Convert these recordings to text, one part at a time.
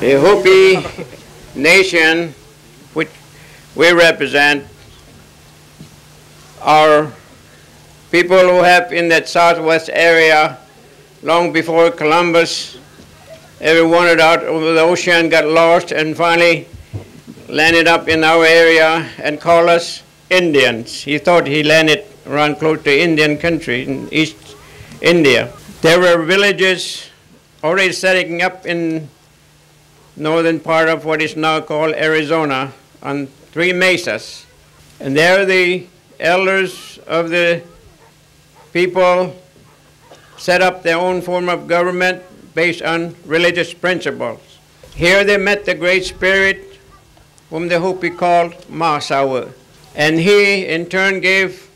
The Hopi nation, which we represent, are people who have in that southwest area, long before Columbus ever wandered out over the ocean, got lost, and finally landed up in our area and called us Indians. He thought he landed around close to Indian country in East India. There were villages already setting up in northern part of what is now called Arizona on three mesas. And there the elders of the people set up their own form of government based on religious principles. Here they met the Great Spirit, whom the Hopi called Maasaw. And he in turn gave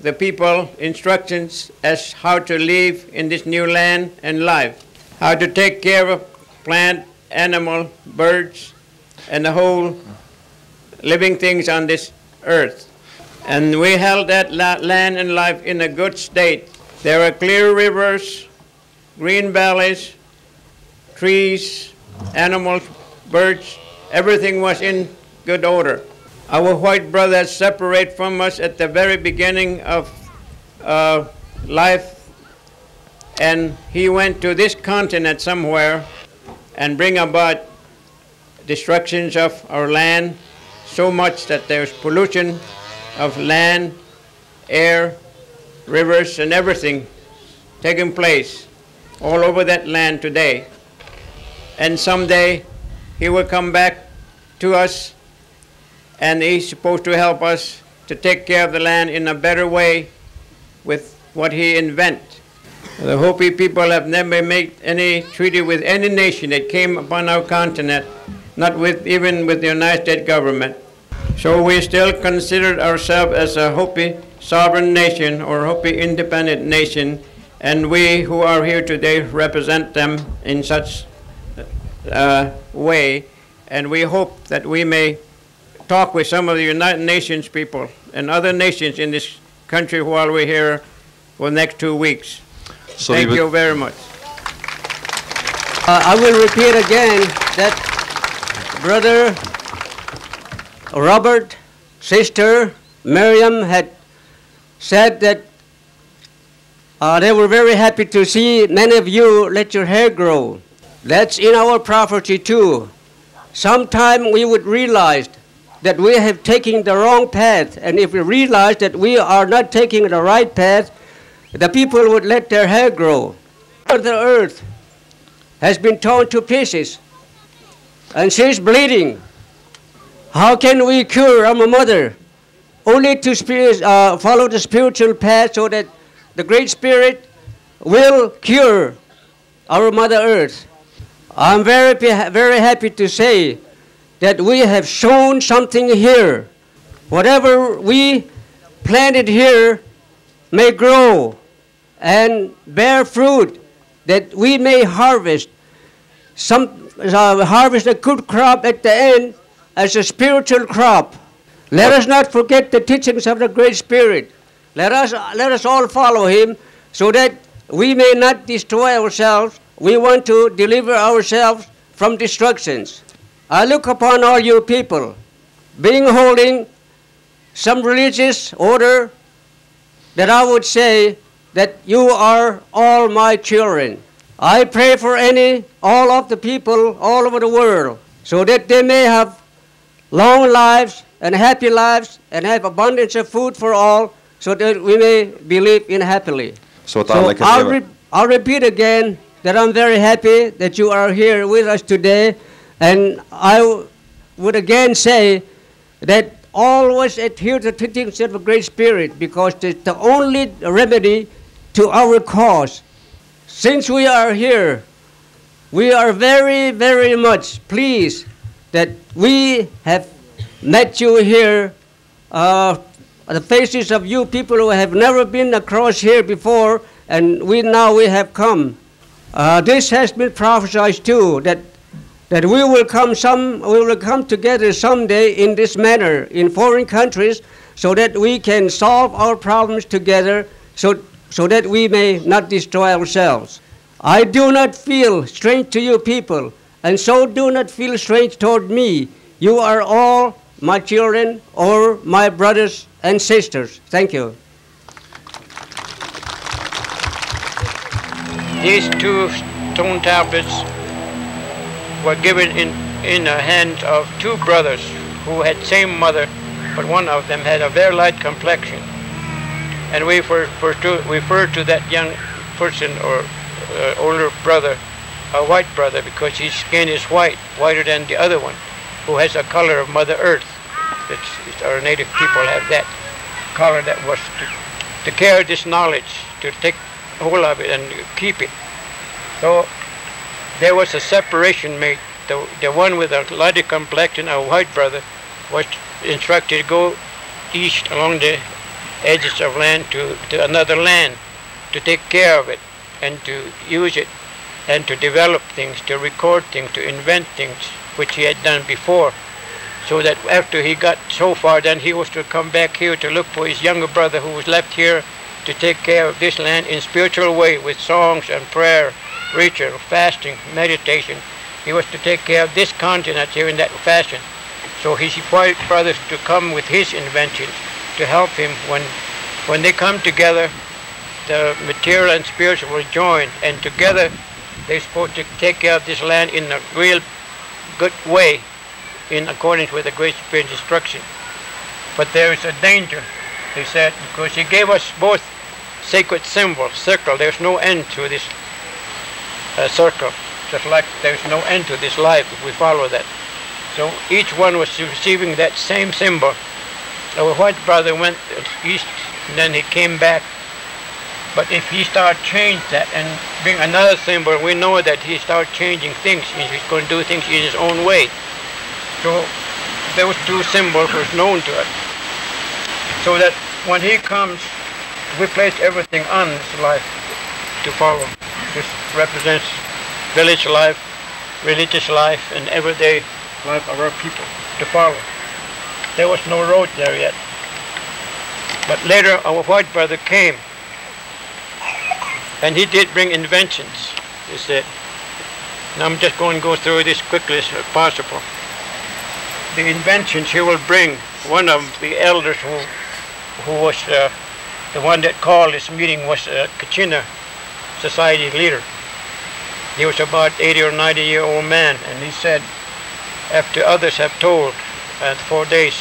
the people instructions as how to live in this new land and life, how to take care of plant, animal, birds, and the whole living things on this earth. And we held that land and life in a good state. There are clear rivers, green valleys, trees, animals, birds, everything was in good order. Our white brothers separate from us at the very beginning of life, and he went to this continent somewhere and bring about destructions of our land, so much that there's pollution of land, air, rivers, and everything taking place all over that land today. And someday he will come back to us, and he's supposed to help us to take care of the land in a better way with what he invents. The Hopi people have never made any treaty with any nation that came upon our continent, not with, even with the United States government. So we still consider ourselves as a Hopi sovereign nation or Hopi independent nation, and we who are here today represent them in such way, and we hope that we may talk with some of the United Nations people and other nations in this country while we're here for the next 2 weeks. Thank you very much. I will repeat again that Brother Robert, Sister Miriam had said that they were very happy to see many of you let your hair grow. That's in our property too. Sometime we would realize that we have taken the wrong path, and if we realize that we are not taking the right path, the people would let their hair grow. The earth has been torn to pieces, and she's bleeding. How can we cure our mother? Only to follow the spiritual path so that the Great Spirit will cure our Mother Earth. I'm very happy to say that we have shown something here. Whatever we planted here may grow and bear fruit, that we may harvest harvest a good crop at the end as a spiritual crop. Let us not forget the teachings of the Great Spirit. Let us all follow him so that we may not destroy ourselves. We want to deliver ourselves from destructions. I look upon all you people being holding some religious order that I would say that you are all my children. I pray for all of the people all over the world so that they may have long lives and happy lives and have abundance of food for all so that we may live in happily. I'll repeat again that I'm very happy that you are here with us today, and I would again say that always adhere to the teachings of the Great Spirit, because it's the only remedy to our cause. Since we are here, we are very, very much pleased that we have met you here, the faces of you people who have never been across here before, and now we have come. This has been prophesied too, that we will come together someday in this manner in foreign countries so that we can solve our problems together so that we may not destroy ourselves. I do not feel strange to you people. and so do not feel strange toward me. You are all my children or my brothers and sisters. Thank you. These two stone tablets were given in the hands of two brothers who had same mother, but one of them had a very light complexion. And we refer to that young person or older brother, a white brother, because his skin is white, whiter than the other one, who has a color of Mother Earth. It's our native people have that color that was to carry this knowledge, to take hold of it and keep it. So there was a separation made. The one with a lighter complexion, a white brother, was instructed to go east along the edges of land to another land, to take care of it and to use it and to develop things, to record things, to invent things, which he had done before, so that after he got so far, then he was to come back here to look for his younger brother who was left here to take care of this land in spiritual way with songs and prayer, ritual, fasting, meditation. He was to take care of this continent here in that fashion. So his white brothers to come with his inventions to help him when they come together, the material and spiritual will join, and together they're supposed to take care of this land in a real good way in accordance with the Great Spirit's instruction. But there is a danger, he said, because he gave us both sacred symbols, circle. There's no end to this circle, just like there's no end to this life if we follow that. So each one was receiving that same symbol. So the white brother went east and then he came back. But if he starts change that and bring another symbol, we know that he starts changing things. He's going to do things in his own way. So those two symbols were known to us. So that when he comes, we place everything on this life to follow. This represents village life, religious life, and everyday life of our people to follow. There was no road there yet. But later our white brother came. And he did bring inventions, he said. Now I'm just going to go through this quickly as possible. The inventions he will bring, one of the elders who was the one that called this meeting was Kachina, society leader. He was about 80 or 90-year-old man, and he said, after others have told, at 4 days,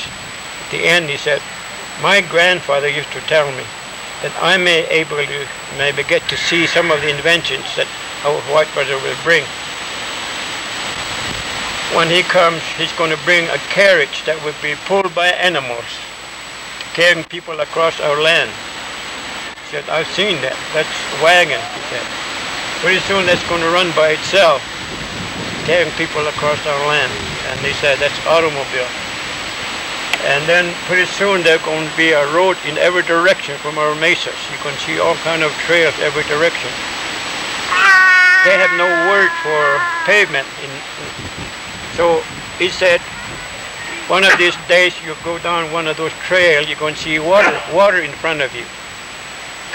at the end he said, my grandfather used to tell me that I may get to see some of the inventions that our white brother will bring. When he comes, he's going to bring a carriage that will be pulled by animals, carrying people across our land. He said, I've seen that. That's a wagon, he said. Pretty soon that's going to run by itself, carrying people across our land. And he said, that's automobile. And then pretty soon there's going to be a road in every direction from our mesas. You can see all kind of trails every direction. They have no word for pavement. So he said, one of these days you go down one of those trails, you're going to see water in front of you.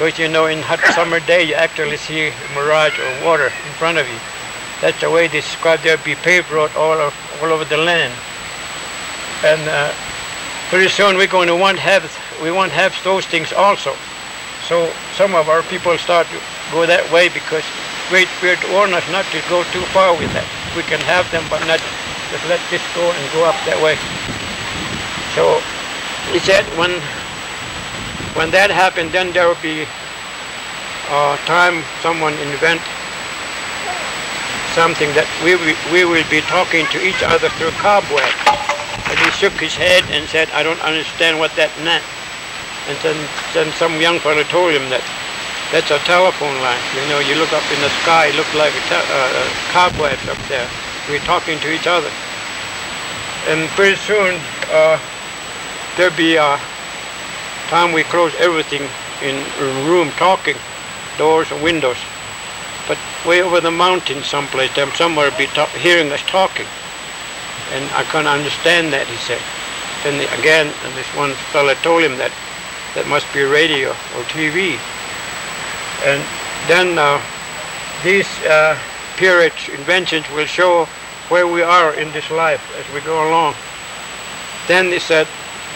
Because you know in hot summer day you actually see a mirage or water in front of you. That's the way they describe there'll be paved road all over the land. And pretty soon we're going to want to have those things also. So some of our people start to go that way because Great Spirit warned us not to go too far with that. We can have them, but not just let this go and go up that way. So he said when that happened, then there will be a time someone invent something that we will be talking to each other through cobwebs. And he shook his head and said, I don't understand what that meant. And then some young fellow told him that that's a telephone line. You know, you look up in the sky, it looks like cobwebs up there. We're talking to each other. And pretty soon, there'll be a time we close everything in a room talking, doors and windows. But way over the mountain someplace, there somewhere will be hearing us talking. And I couldn't understand that, he said. And again, this one fella told him that that must be radio or TV. And then these inventions will show where we are in this life as we go along. Then he said,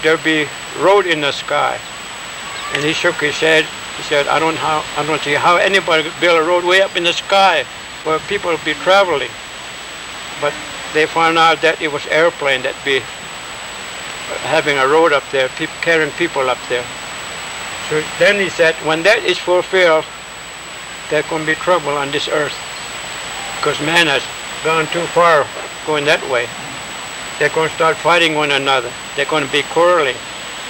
there'll be road in the sky. And he shook his head. He said, I don't see how anybody could build a road way up in the sky where people would be traveling. But they found out that it was airplane that'd be having a road up there, carrying people up there. So then he said, when that is fulfilled, there can be trouble on this earth, because man has gone too far going that way. They're going to start fighting one another. They're going to be quarreling.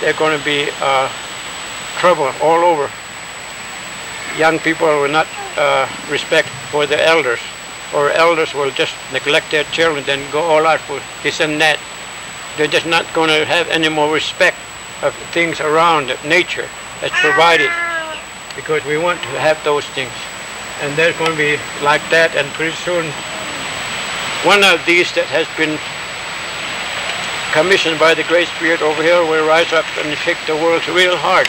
They're going to be trouble all over. Young people will not respect for their elders, or elders will just neglect their children and go all out for this and that. They're just not going to have any more respect of things around that nature has provided, because we want to have those things. And there's going to be like that, and pretty soon one of these that has been commissioned by the Great Spirit over here will rise up and shake the world's real hard.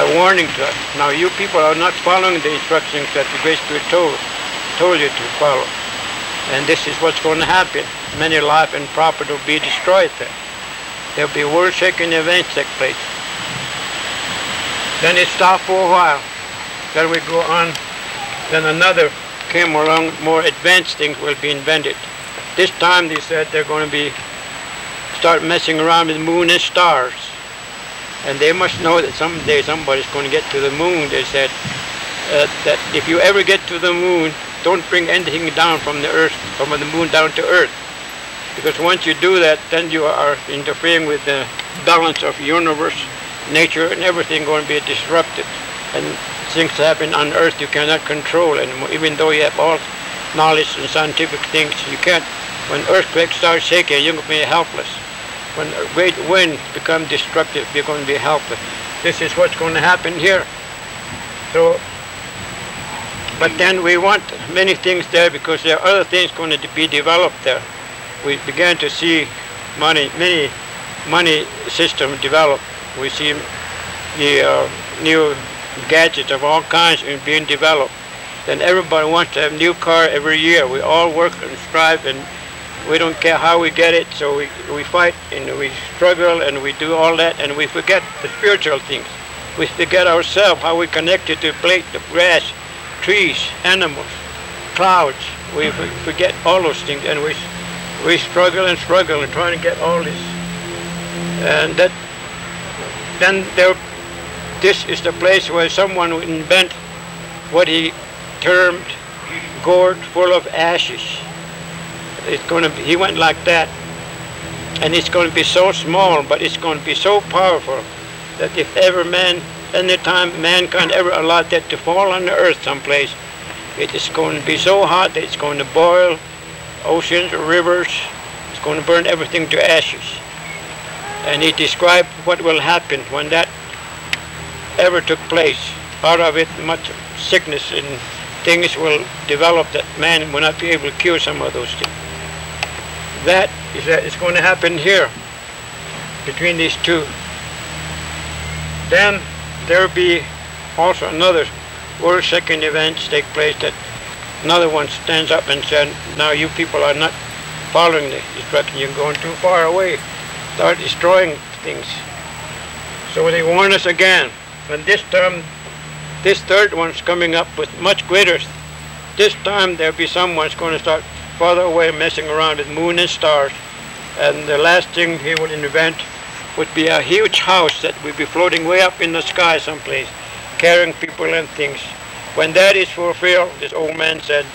A warning to us. Now you people are not following the instructions that the Great Spirit told you to follow. And this is what's going to happen. Many life and property will be destroyed there. There'll be world-shaking events take place. Then it stopped for a while. Then we go on. Then another came along, more advanced things will be invented. This time they said they're going to start messing around with moon and stars. And they must know that someday somebody's going to get to the moon. They said that if you ever get to the moon, don't bring anything down from the earth, from the moon down to earth. Because once you do that, then you are interfering with the balance of the universe, nature, and everything going to be disrupted. And things happen on earth you cannot control anymore, even though you have all knowledge and scientific things. You can't. When earthquakes start shaking, you're going to be helpless. When great wind becomes destructive, you're going to be helpless. This is what's going to happen here. So, but then we want many things there, because there are other things going to be developed there. We began to see many money systems develop. We see the new gadgets of all kinds being developed. Then everybody wants to have a new car every year. We all work and strive, and we don't care how we get it, so we fight and we struggle and we do all that, and we forget the spiritual things. We forget ourselves, how we connected to plate, the grass, trees, animals, clouds. We forget all those things, and we struggle and trying to get all this. And that, then there, this is the place where someone would invent what he termed gourd full of ashes. It's going to be, he went like that, and it's going to be so small, but it's going to be so powerful that if ever mankind ever allowed that to fall on the earth someplace, it is going to be so hot that it's going to boil oceans, rivers. It's going to burn everything to ashes. And he described what will happen when that ever took place. Out of it, much sickness and things will develop that man will not be able to cure some of those things. That is it's going to happen here between these two. Then there will be also another world-shaking events take place, that another one stands up and said, now you people are not following the instruction, you're going too far away, start destroying things. So they warn us again, and this time, this third one's coming up with much greater. This time there'll be someone's going to start farther away messing around with moon and stars. And the last thing he would invent would be a huge house that would be floating way up in the sky someplace, carrying people and things. When that is fulfilled, this old man said,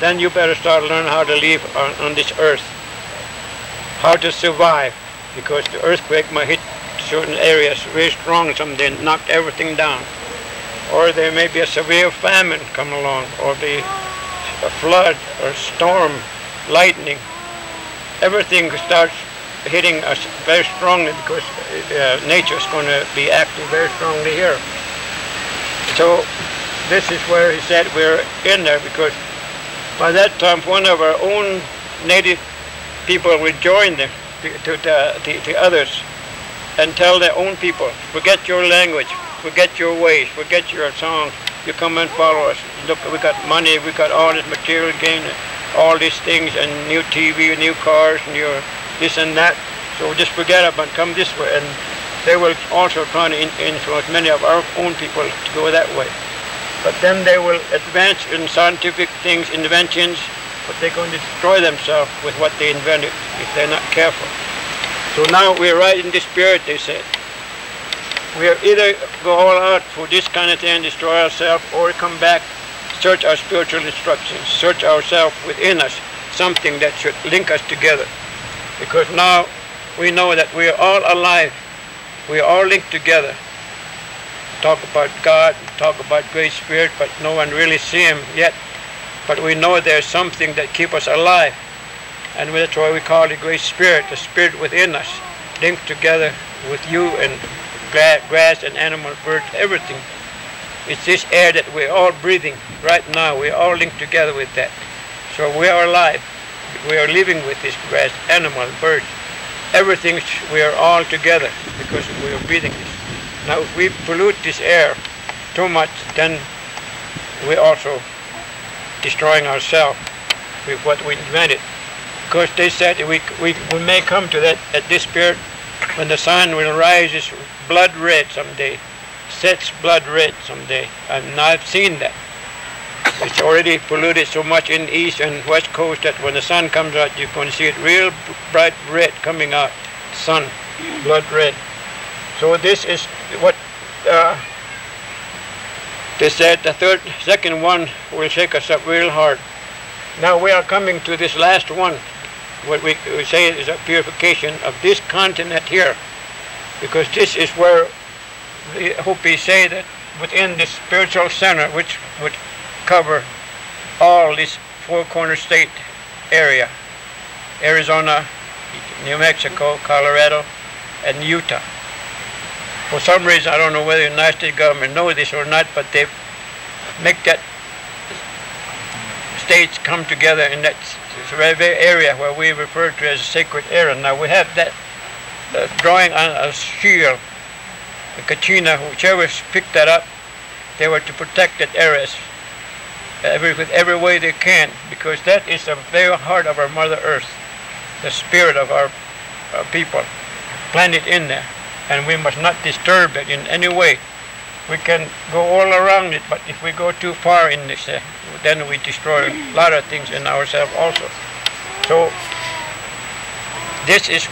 then you better start learning how to live on this earth, how to survive, because the earthquake might hit certain areas very strong someday and knock everything down. Or there may be a severe famine come along, or be a flood, or storm, lightning. Everything starts hitting us very strongly, because nature is going to be active very strongly here. So this is where he said we're in there, because by that time one of our own native people would join them to others and tell their own people, forget your language. Forget your ways, forget your songs, you come and follow us. Look, we got money, we got all this material gain, all these things and new TV, new cars, new this and that. So just forget about it, come this way. And they will also try to influence many of our own people to go that way. But then they will advance in scientific things, inventions, but they're going to destroy themselves with what they invented if they're not careful. So now we're right in this spirit, they said. We are either go all out for this kind of thing and destroy ourselves, or come back, search our spiritual instructions, search ourselves within us, something that should link us together. Because now we know that we are all alive. We are all linked together. Talk about God, talk about Great Spirit, but no one really sees Him yet. But we know there's something that keeps us alive. And that's why we call it Great Spirit, the Spirit within us, linked together with you and grass and animals, birds, everything. It's this air that we're all breathing right now. We're all linked together with that. So we are alive. We are living with this grass, animal, birds. Everything, we are all together because we are breathing this. Now, if we pollute this air too much, then we're also destroying ourselves with what we invented. Because they said we may come to that at this period when the sun will rise is blood red someday, sets blood red someday. And I've seen that. It's already polluted so much in the east and west coast that when the sun comes out, you're going to see it real bright red coming out, sun, blood red. So this is what they said, the second one will shake us up real hard. Now we are coming to this last one. What we say is a purification of this continent here, because this is where the Hopi say that within this spiritual center, which would cover all this four-corner state area, Arizona, New Mexico, Colorado, and Utah. For some reason, I don't know whether the United States government knows this or not, but they make that states come together in that area where we refer to as a sacred area. Now we have that drawing on a shield, the Kachina, whichever picked that up, they were to protect that area every way they can, because that is the very heart of our Mother Earth, the spirit of our people, planted in there, and we must not disturb it in any way. We can go all around it, but if we go too far in this, then we destroy a lot of things in ourselves also. So this is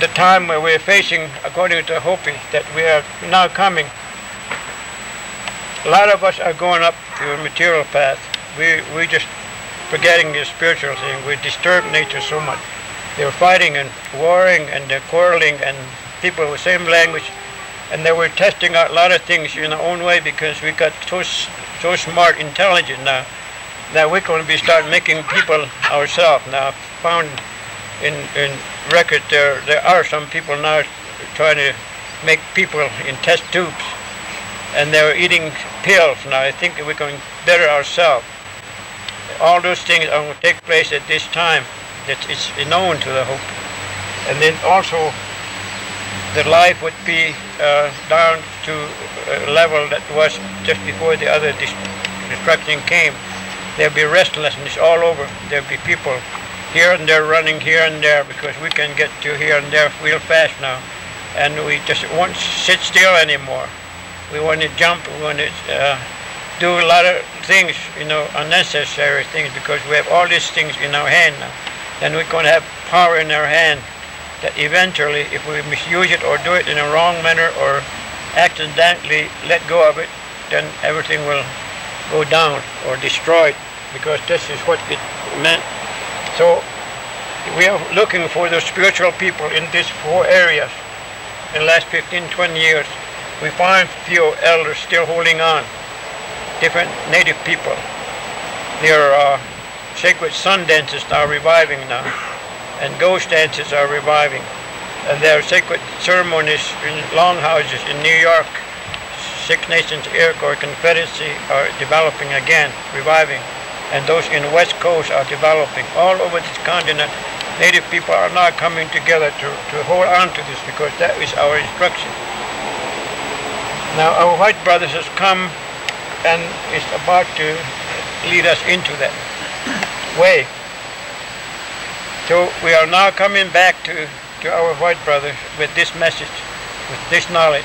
the time where we're facing, according to Hopi, that we are now coming. A lot of us are going up to a material path. We're just forgetting the spiritual thing. We disturb nature so much. They're fighting and warring and they're quarreling and people with the same language. And they were testing out a lot of things in our own way because we got so smart, intelligent now, that we're going to be start making people ourselves. Now, found in record there are some people now trying to make people in test tubes. And they were eating pills. Now I think we're going to better ourselves. All those things are going to take place at this time. It's known to the Hopi. And then also the life would be down to a level that was just before the other destruction came. There'll be restlessness all over. There'll be people here and there running here and there because we can get to here and there real fast now. And we just won't sit still anymore. We want to jump, we want to do a lot of things, you know, unnecessary things, because we have all these things in our hand now. And we're going to have power in our hand that eventually, if we misuse it or do it in a wrong manner or accidentally let go of it, then everything will go down or destroyed, because this is what it meant. So we are looking for the spiritual people in these four areas in the last 15, 20 years. We find few elders still holding on, different native people. Their sacred sun dances are reviving now, and ghost dances are reviving. And there are sacred ceremonies in longhouses in New York. Six Nations Iroquois Confederacy are developing again, reviving. And those in the West Coast are developing. All over this continent, native people are now coming together to hold on to this, because that is our instruction. Now our white brothers has come and is about to lead us into that way. So we are now coming back to our white brothers with this message, with this knowledge,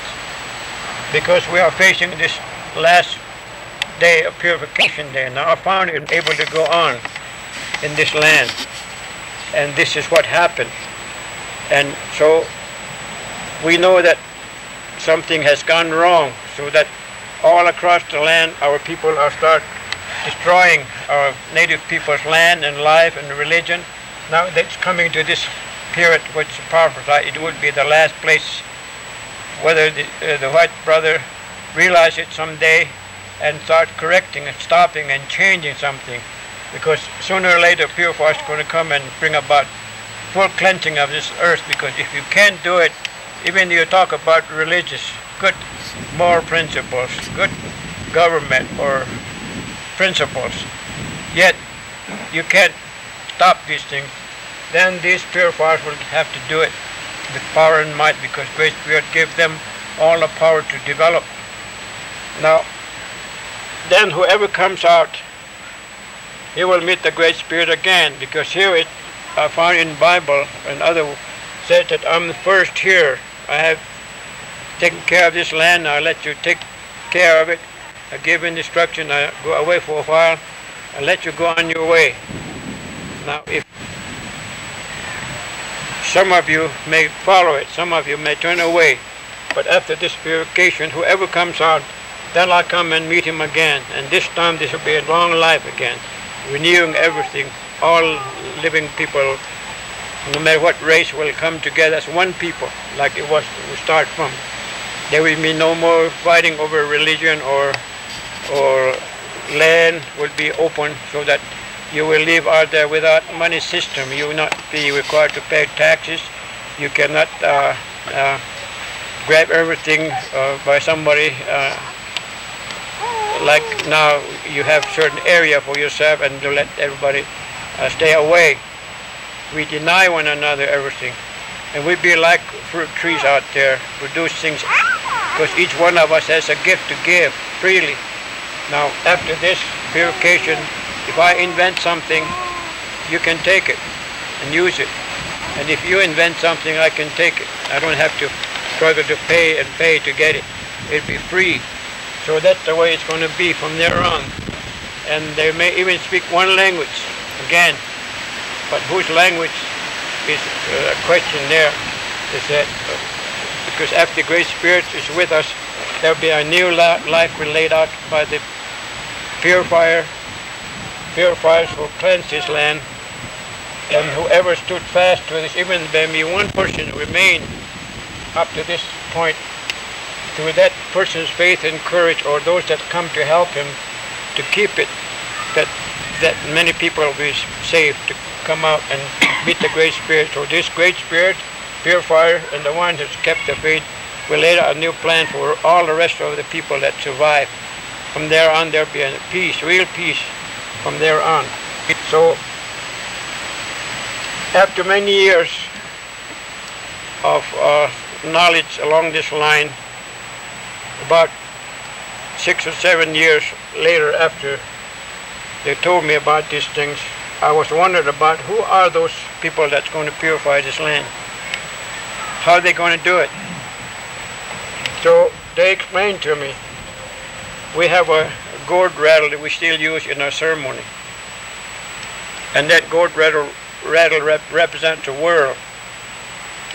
because we are facing this last day of purification day. Now our founder is able to go on in this land, and this is what happened. And so we know that something has gone wrong, so that all across the land our people are start destroying our native people's land and life and religion. Now that's coming to this period which prophesied it would be the last place. Whether the white brother realize it someday and start correcting and stopping and changing something, because sooner or later pure force is going to come and bring about full cleansing of this earth. Because if you can't do it, even you talk about religious, good moral principles, good government or principles, yet you can't stop these things, then these pure force will have to do it with power and might, because Great Spirit gave them all the power to develop. Now, then whoever comes out, he will meet the Great Spirit again, because here it I found in Bible and other said that I'm the first here. I have taken care of this land. I let you take care of it. I give instruction. I go away for a while. I let you go on your way. Now, if some of you may follow it, some of you may turn away, but after this purification, whoever comes out, then I'll come and meet him again. And this time, this will be a long life again, renewing everything. All living people, no matter what race, will come together as one people, like it was we start from. There will be no more fighting over religion or land. Will be open, so that you will live out there without money system. You will not be required to pay taxes. You cannot grab everything by somebody. Like now, you have certain area for yourself and to let everybody stay away. We deny one another everything. And we be like fruit trees out there, produce things, because each one of us has a gift to give freely. Now, after this purification, if I invent something, you can take it and use it. And if you invent something, I can take it. I don't have to struggle to pay to get it. It'll be free. So that's the way it's going to be from there on. And they may even speak one language again. But whose language is a question there. Is that because after the Great Spirit is with us, there'll be a new life laid out by the purifier. Purifiers will cleanse this land, and whoever stood fast to this, even there may one person remain up to this point. Through that person's faith and courage, or those that come to help him to keep it, that many people will be saved to come out and meet the Great Spirit. So this Great Spirit, purifier, and the one that's kept the faith will lay out a new plan for all the rest of the people that survive. From there on, there'll be a peace, real peace. From there on. So, after many years of knowledge along this line, about 6 or 7 years later, after they told me about these things, I was wondering about who are those people that's going to purify this land? How are they going to do it? So they explained to me, we have a gourd rattle that we still use in our ceremony. And that gourd rattle represents the world.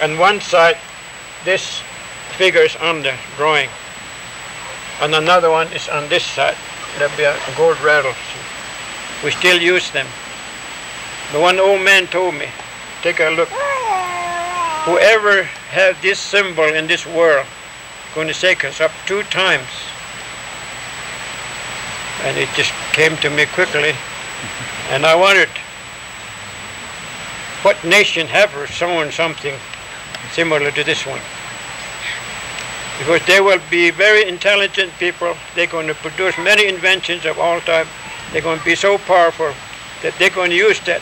On one side, this figure is on the drawing. And another one is on this side. There'll be a gourd rattle. We still use them. The one old man told me, take a look. Whoever have this symbol in this world, going to shake us up 2 times. And it just came to me quickly, and I wondered, what nation have sown something similar to this one? Because they will be very intelligent people. They're going to produce many inventions of all type. They're going to be so powerful that they're going to use that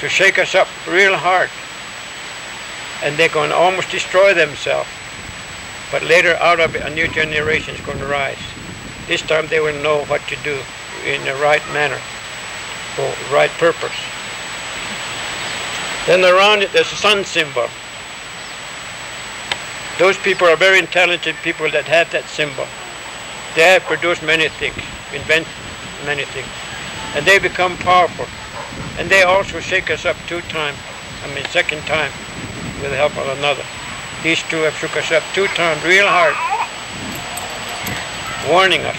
to shake us up real hard. And they're going to almost destroy themselves. But later, out of it, a new generation is going to rise. This time they will know what to do in the right manner, for the right purpose. Then around it there's a sun symbol. Those people are very intelligent people that have that symbol. They have produced many things, invented many things. And they become powerful. And they also shake us up second time, with the help of another. These two have shook us up two times real hard, warning us.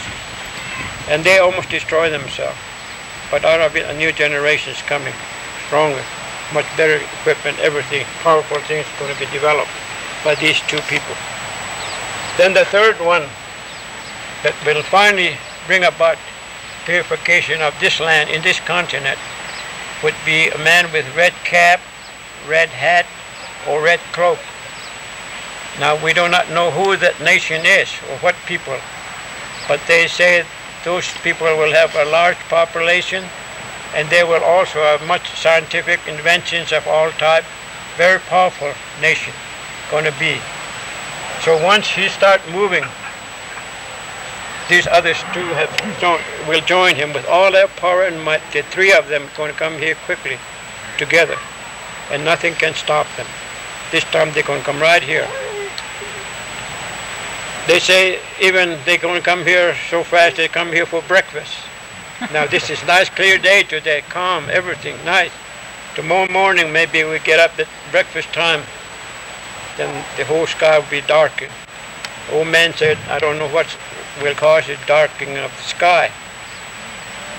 And they almost destroy themselves. But out of it, a new generation is coming, stronger, much better equipment, everything, powerful things going to be developed by these two people. Then the third one that will finally bring about purification of this land in this continent would be a man with red cap, red hat, or red cloak. Now we do not know who that nation is or what people, but they say those people will have a large population, and they will also have much scientific inventions of all type. Very powerful nation going to be. So once he start moving, these others two will join him with all their power and might. The three of them going to come here quickly together, and nothing can stop them. This time they're going to come right here. They say even they're going to come here so fast they come here for breakfast. Now this is nice clear day today, calm, everything nice. Tomorrow morning maybe we get up at breakfast time, then the whole sky will be darkened. Old man said, I don't know what will cause the darkening of the sky.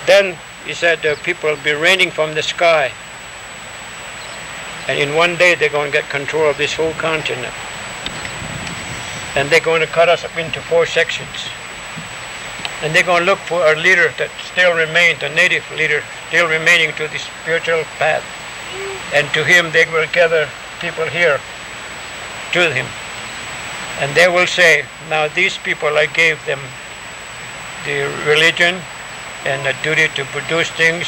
Then he said the people will be raining from the sky. And in one day they're going to get control of this whole continent. And they're going to cut us up into four sections. And they're going to look for a leader that still remains, a native leader, still remaining to the spiritual path. And to him, they will gather people here to him. And they will say, now these people, I gave them the religion and the duty to produce things,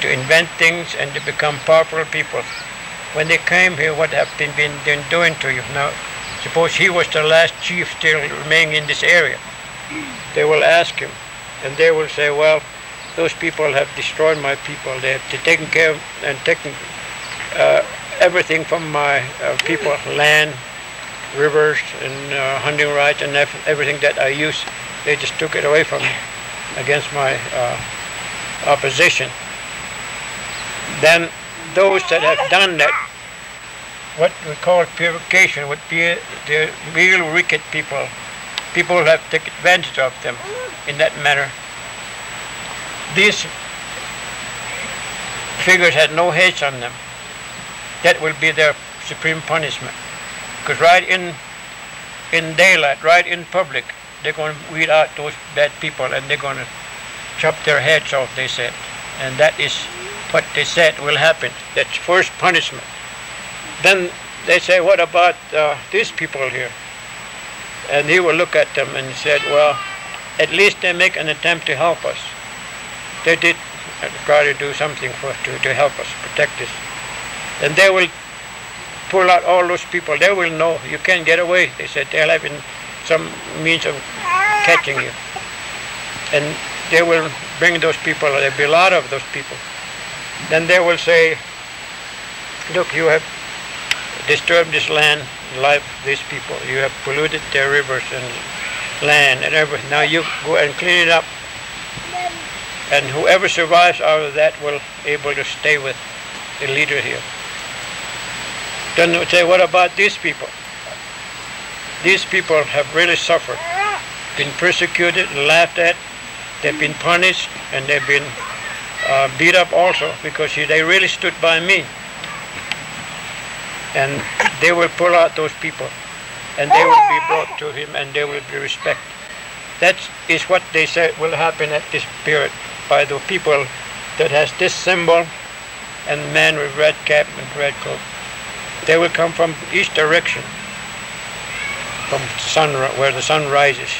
to invent things, and to become powerful people. When they came here, what have they been doing to you? Now, suppose he was the last chief still remaining in this area. They will ask him, and they will say, well, those people have destroyed my people. They have taken care of and taken everything from my people, land, rivers, and hunting rights, and everything that I use. They just took it away from me against my opposition. Then those that have done that, what we call purification, would be the real wicked people. People have taken advantage of them in that manner. These figures had no heads on them. That will be their supreme punishment. Because right in daylight, right in public, they're going to weed out those bad people, and they're going to chop their heads off, they said. And that is what they said will happen. That's first punishment. Then they say, what about these people here? And he will look at them and said, well, at least they make an attempt to help us. They did try to do something for us, to help us, protect us. And they will pull out all those people. They will know you can't get away. They said they'll have some means of catching you. And they will bring those people. There'll be a lot of those people. Then they will say, look, you have disturbed this land, life, these people. You have polluted their rivers and land and everything. Now you go and clean it up. And whoever survives out of that will be able to stay with the leader here. Then they say, what about these people? These people have really suffered, been persecuted and laughed at. They've been punished, and they've been beat up also, because they really stood by me. And they will pull out those people, and they will be brought to him, and they will be respected. That is what they said will happen at this period by the people that has this symbol and man with red cap and red coat. They will come from each direction, from sun, where the sun rises,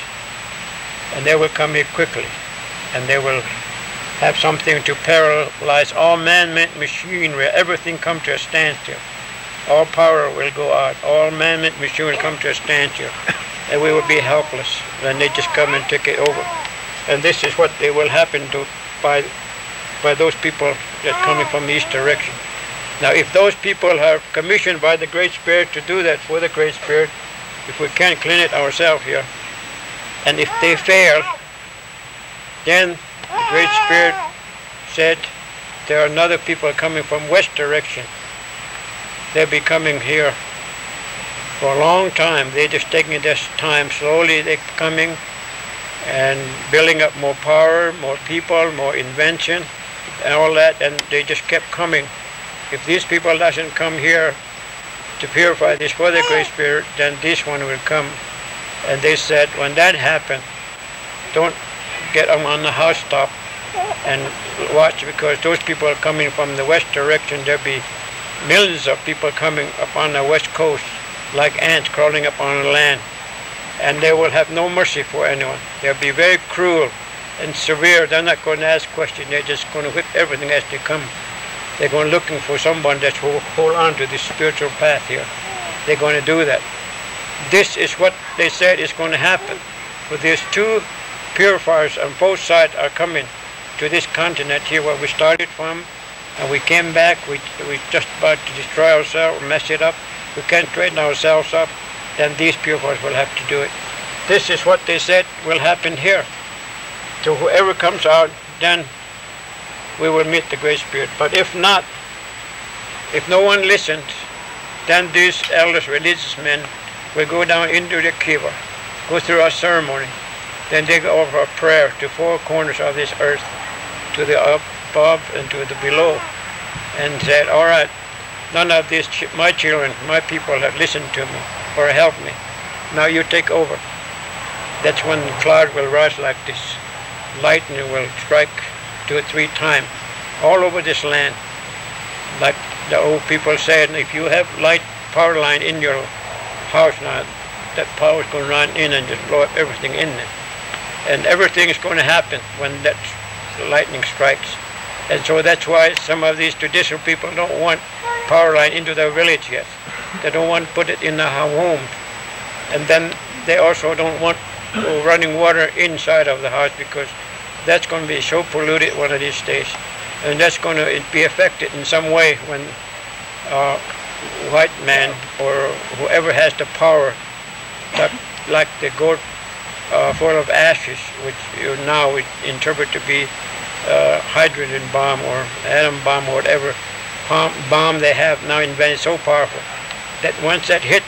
and they will come here quickly, and they will have something to paralyze all man-made machinery. Everything come to a standstill. All power will go out. All man-made machinery will come to a standstill, and we will be helpless. Then they just come and take it over. And this is what they will happen to by those people that coming from each direction. Now, if those people are commissioned by the Great Spirit to do that for the Great Spirit, if we can't clean it ourselves here, and if they fail, then the Great Spirit said there are another people coming from west direction. They'll be coming here for a long time. They're just taking this time slowly. They're coming and building up more power, more people, more invention, and all that, and they just kept coming. If these people doesn't come here to purify this for the Great Spirit, then this one will come. And they said, when that happened, don't get them on the housetop and watch, because those people are coming from the west direction. There'll be millions of people coming up on the west coast, like ants crawling up on the land. And they will have no mercy for anyone. They'll be very cruel and severe. They're not going to ask questions. They're just going to whip everything as they come. They're going looking for someone that will hold on to this spiritual path here. They're going to do that. This is what they said is going to happen. But these two purifiers on both sides are coming to this continent here where we started from, and we came back. We just about to destroy ourselves, mess it up. We can't straighten ourselves up. Then these purifiers will have to do it. This is what they said will happen here. So whoever comes out, then we will meet the Great Spirit. But if not, if no one listens, then these elders, religious men, will go down into the kiva, go through our ceremony, then they go offer a prayer to four corners of this earth, to the above and to the below, and said, all right, none of these, my children, my people have listened to me or helped me. Now you take over. That's when the cloud will rise like this. Lightning will strike 2 or 3 times all over this land. Like the old people said, if you have light power line in your house now, that power is going to run in and just blow up everything in there. And everything is going to happen when that lightning strikes. And so that's why some of these traditional people don't want power line into their village yet. They don't want to put it in their home. And then they also don't want running water inside of the house, because that's going to be so polluted one of these days, and that's going to be affected in some way when white man or whoever has the power, like the goat full of ashes, which you now would interpret to be hydrogen bomb or atom bomb or whatever bomb they have now invented, so powerful that once that hit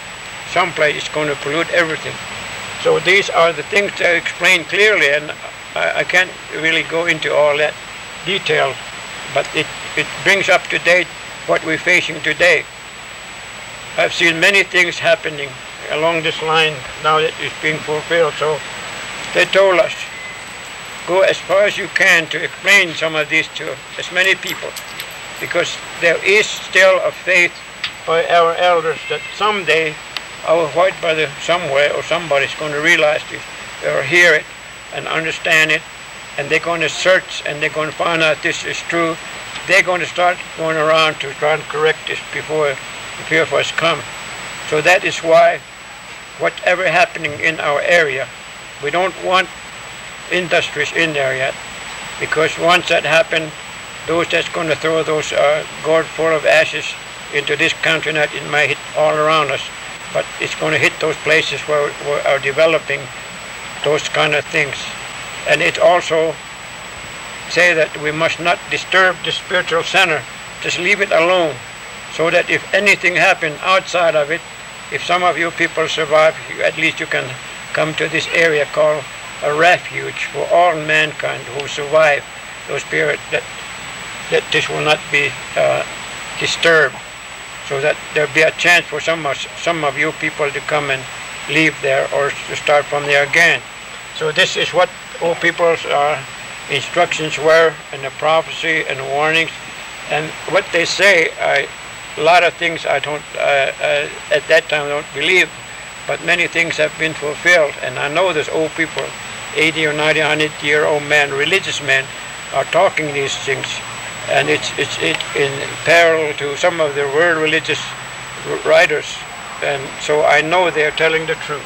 someplace, it's going to pollute everything. So these are the things that are explained clearly, and I can't really go into all that detail, but it brings up to date what we're facing today. I've seen many things happening along this line now that it's being fulfilled. So they told us, go as far as you can to explain some of these to as many people, because there is still a faith by our elders that someday our white brother somewhere or somebody's going to realize this or hear it and understand it, and they're going to search and they're going to find out this is true. They're going to start going around to try and correct this before the purifiers come. So that is why whatever happening in our area, we don't want industries in there yet, because once that happens, those that's going to throw those gourd full of ashes into this country, not it might hit all around us, but it's going to hit those places where are developing those kind of things. And it also say that we must not disturb the spiritual center, just leave it alone, so that if anything happens outside of it, if some of you people survive, at least you can come to this area called a refuge for all mankind who survive those spirits, that this will not be disturbed, so that there'll be a chance for some of you people to come and leave there or to start from there again. So this is what old people's instructions were, and the prophecy and the warnings, and what they say. A lot of things I don't at that time don't believe, but many things have been fulfilled. And I know those old people, 80 or 90, 100-year-old men, religious men, are talking these things, and it's in parallel to some of the world religious writers. And so I know they're telling the truth.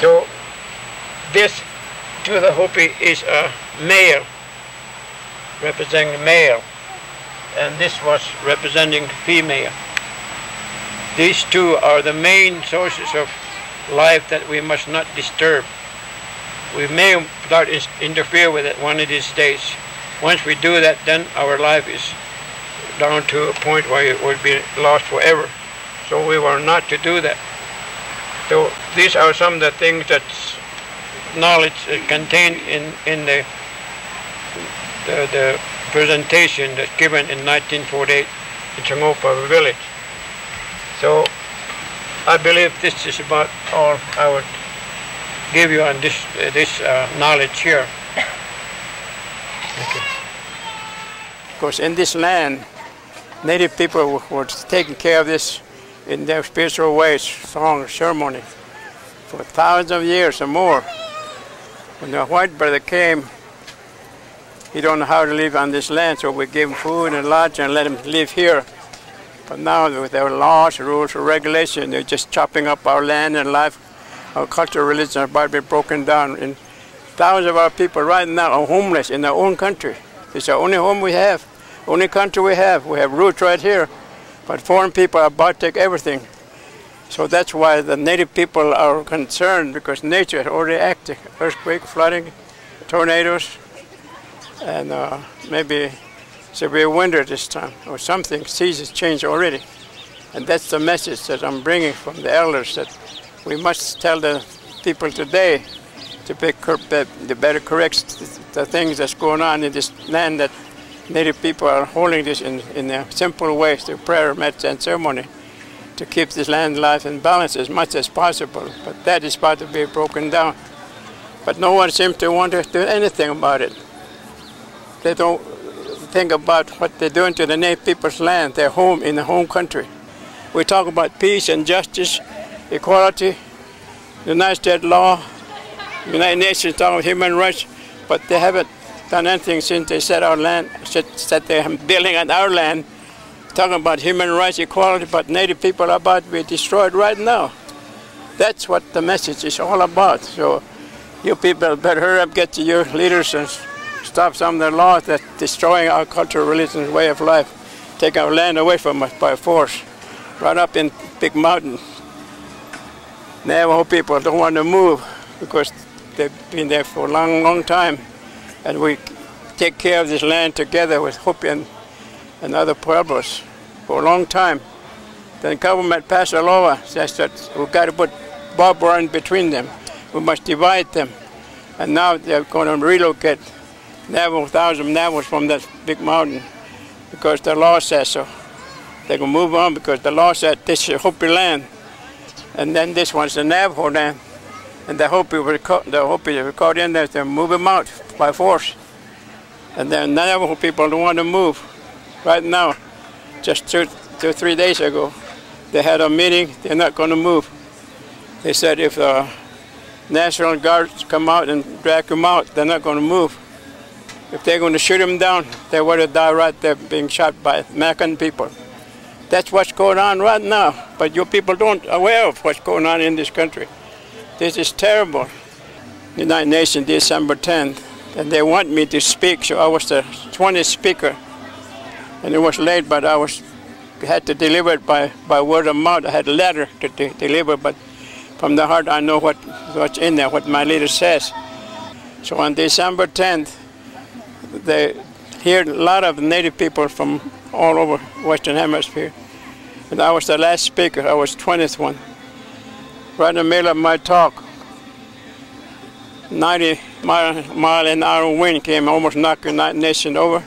So this to the Hopi is a male, representing male, and this was representing female. These two are the main sources of life that we must not disturb. We may interfere with it one of these days. Once we do that, then our life is down to a point where it would be lost forever. So we were not to do that. So these are some of the things that's knowledge contained in the presentation that's given in 1948 in Chongopa village. So I believe this is about all I would give you on this, knowledge here. Okay. Of course, in this land, native people were taking care of this in their spiritual ways, song, ceremony, for thousands of years or more. When the white brother came, he don't know how to live on this land, so we gave him food and lodge and let him live here. But now, with their laws, rules, and regulations, they're just chopping up our land and life. Our culture, religion are about to be broken down. And thousands of our people right now are homeless in their own country. It's the only home we have, only country we have. We have roots right here. But foreign people are about to take everything. So that's why the native people are concerned, because nature is already active. Earthquake, flooding, tornadoes, and maybe severe winter this time, or something. Seasons change already. And that's the message that I'm bringing from the elders, that we must tell the people today to better correct the things that's going on in this land, that native people are holding this in their simple ways, through prayer, medicine, and ceremony, to keep this land life in balance as much as possible. But that is about to be broken down. But no one seems to want to do anything about it. They don't think about what they're doing to the native people's land, their home in the home country. We talk about peace and justice, equality, United States law, United Nations talk about human rights, but they haven't done anything since they set our land, set their building on our land, talking about human rights, equality, but native people are about to be destroyed right now. That's what the message is all about. So you people better hurry up, get to your leaders and stop some of the laws that destroying our culture, religion, way of life, take our land away from us by force. Right up in Big Mountain, Navajo people don't want to move because they've been there for a long, long time, and we take care of this land together with Hopi and other Pueblos for a long time. Then government passed a law says that we've got to put barbed wire between them. We must divide them, and now they're going to relocate Navajo, thousands of Navajos from that Big Mountain, because the law says so. They can move on because the law said this is Hopi land, and then this one's the Navajo land, and the Hopi were caught in there. They move them out by force, and then Navajo people don't want to move. Right now, just two, 3 days ago, they had a meeting. They're not going to move. They said if the National Guards come out and drag them out, they're not going to move. If they're going to shoot them down, they would have died right there being shot by American people. That's what's going on right now. But you people don't aware of what's going on in this country. This is terrible. The United Nations, December 10th, and they want me to speak, so I was the 20th speaker. And it was late, but I had to deliver it by word of mouth. I had a letter to deliver, but from the heart I know what's in there, what my leader says. So on December 10th, they heard a lot of native people from all over Western Hemisphere. And I was the last speaker, I was 20th one. Right in the middle of my talk, 90-mile-an-hour wind came, almost knocked the United Nations over.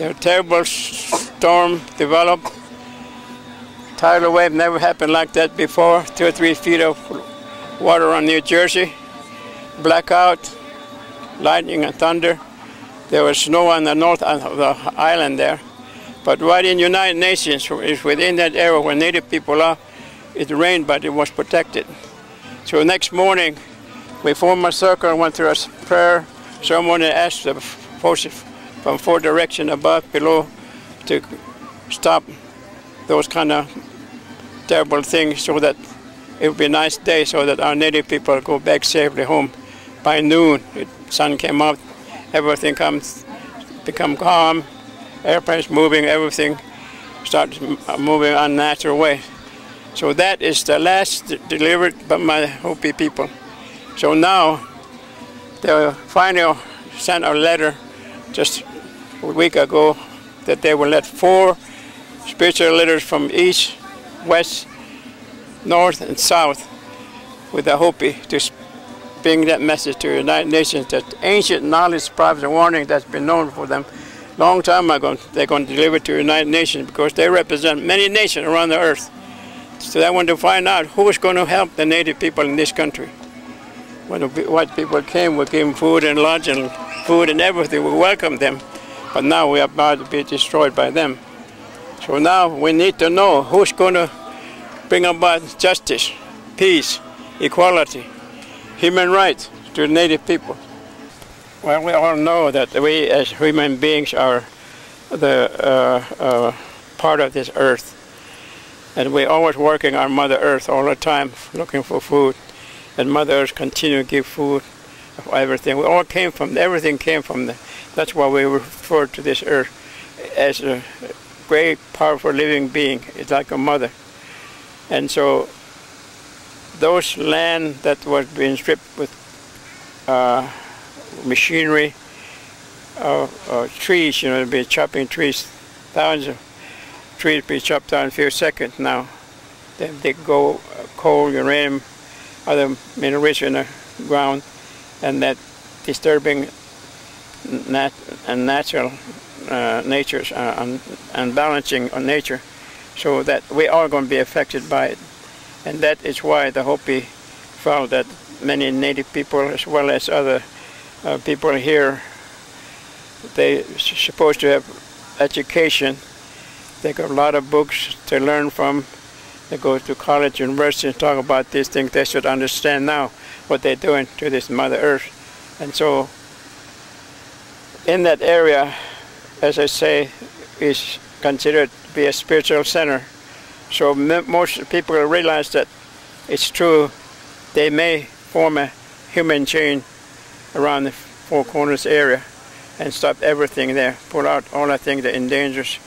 A terrible storm developed. Tidal wave never happened like that before. 2 or 3 feet of water on New Jersey. Blackout, lightning and thunder. There was snow on the north of the island there. But right in United Nations, is within that area where native people are, it rained, but it was protected. So the next morning, we formed a circle and went through a prayer ceremony and asked the forces from 4 directions, above, below, to stop those kind of terrible things so that it would be a nice day so that our native people go back safely home. By noon, the sun came up. Everything become calm, airplanes moving, everything starts moving unnatural way. So that is the last delivered by my Hopi people. So now they finally sent a letter just a week ago that they will let 4 spiritual leaders from east, west, north, and south with the Hopi to bring that message to the United Nations, that ancient knowledge, prophets, and warning that's been known for them long time ago. They're going to deliver it to the United Nations because they represent many nations around the earth. So they want to find out who is going to help the native people in this country. When the white people came, we gave them food and lodge and food and everything. We welcomed them, but now we are about to be destroyed by them. So now we need to know who's going to bring about justice, peace, equality, human rights to native people. Well, we all know that we as human beings are the part of this earth. And we're always working on Mother Earth all the time, looking for food. And Mother Earth continues to give food of everything. We all came from, everything came from there. That's why we refer to this earth as a great, powerful living being. It's like a mother. And so those land that was being stripped with machinery, trees, you know, be chopping trees, thousands of trees be chopped down in a few seconds now. Then they go coal, uranium, other minerals in the ground, and that disturbing natural natures, unbalancing on nature, so that we are going to be affected by it. And that is why the Hopi felt that many native people, as well as other people here, they're supposed to have education. They got a lot of books to learn from. They go to college, university, and talk about these things. They should understand now what they're doing to this Mother Earth. And so in that area, as I say, is considered to be a spiritual center. So most people realize that it's true. They may form a human chain around the Four Corners area and stop everything there, pull out all the things that endangers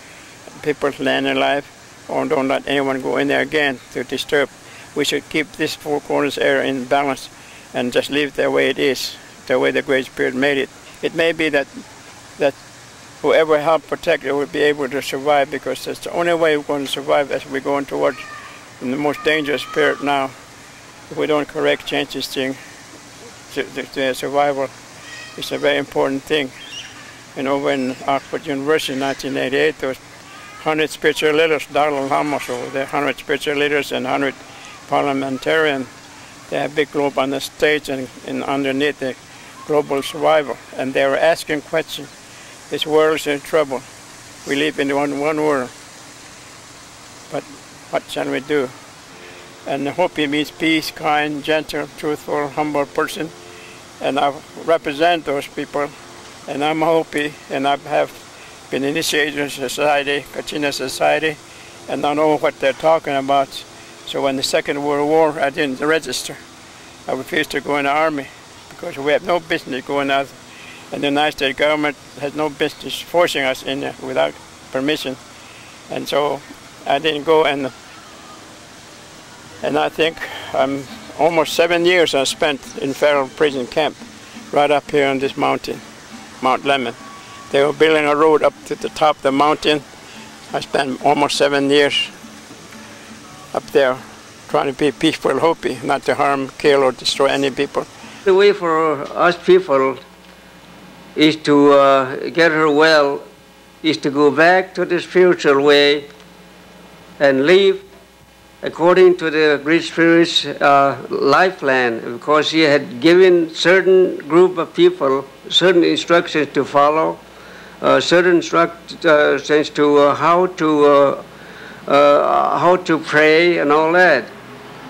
people's land and life, or don't let anyone go in there again to disturb. We should keep this Four Corners area in balance and just leave it the way it is, the way the Great Spirit made it. It may be that whoever helped protect it will be able to survive, because that's the only way we're going to survive as we're going towards the most dangerous period now. If we don't correct change this thing, their survival is a very important thing. And over in Oxford University in 1988, there was 100 spiritual leaders, Dalai Lama, so there are 100 spiritual leaders and 100 parliamentarians. They had a big globe on the stage and underneath the global survival. And they were asking questions. This world is in trouble. We live in one world. But what shall we do? And Hopi means peace, kind, gentle, truthful, humble person. And I represent those people. And I'm a Hopi, and I have been initiated in society, Kachina society, and I know what they're talking about. So when the Second World War, I didn't register. I refused to go in the army because we have no business going out. And the United States government has no business forcing us in there without permission. And so I didn't go, and I think I'm almost 7 years I spent in federal prison camp right up here on this mountain, Mount Lemon. They were building a road up to the top of the mountain. I spent almost 7 years up there trying to be peaceful Hopi, not to harm, kill, or destroy any people. The way for us people is to get her well, is to go back to the spiritual way and live according to the Great Spirit's life plan, because he had given certain group of people certain instructions to follow, certain instructions to how to pray and all that.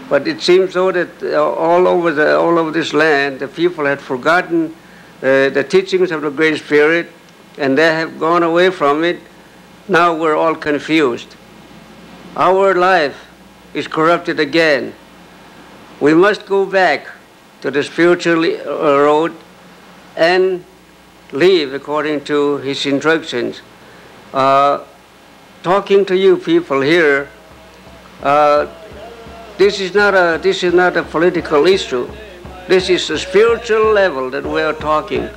But it seems so that all over this land, the people had forgotten the teachings of the Great Spirit, and they have gone away from it. Now we're all confused. Our life is corrupted again. We must go back to the spiritual road and live according to his instructions. talking to you people here, this is not a political issue. This is a spiritual level that we are talking.